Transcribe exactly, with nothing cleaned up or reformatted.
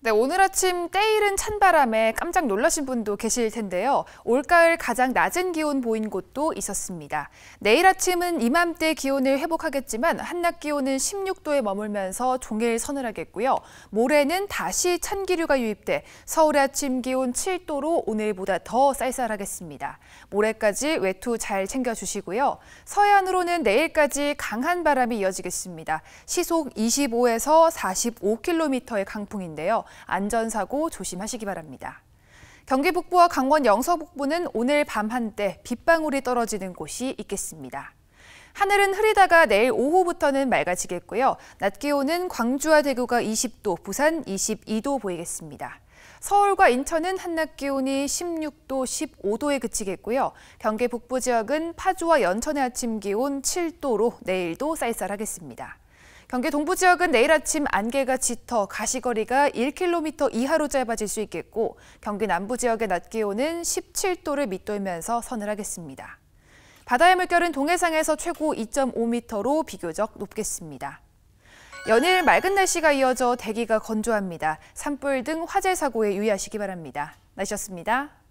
네, 오늘 아침 때이른 찬바람에 깜짝 놀라신 분도 계실 텐데요. 올가을 가장 낮은 기온 보인 곳도 있었습니다. 내일 아침은 이맘때 기온을 회복하겠지만 한낮 기온은 십육 도에 머물면서 종일 서늘하겠고요. 모레는 다시 찬 기류가 유입돼 서울의 아침 기온 칠 도로 오늘보다 더 쌀쌀하겠습니다. 모레까지 외투 잘 챙겨주시고요. 서해안으로는 내일까지 강한 바람이 이어지겠습니다. 시속 이십오에서 사십오 킬로미터의 강풍인데요. 안전사고 조심하시기 바랍니다. 경기 북부와 강원 영서 북부는 오늘 밤 한때 빗방울이 떨어지는 곳이 있겠습니다. 하늘은 흐리다가 내일 오후부터는 맑아지겠고요. 낮 기온은 광주와 대구가 이십 도, 부산 이십이 도 보이겠습니다. 서울과 인천은 한낮 기온이 십육 도, 십오 도에 그치겠고요. 경기 북부 지역은 파주와 연천의 아침 기온 칠 도로 내일도 쌀쌀하겠습니다. 경기 동부 지역은 내일 아침 안개가 짙어 가시거리가 일 킬로미터 이하로 짧아질 수 있겠고, 경기 남부 지역의 낮 기온은 십칠 도를 밑돌면서 서늘하겠습니다. 바다의 물결은 동해상에서 최고 이 점 오 미터로 비교적 높겠습니다. 연일 맑은 날씨가 이어져 대기가 건조합니다. 산불 등 화재 사고에 유의하시기 바랍니다. 날씨였습니다.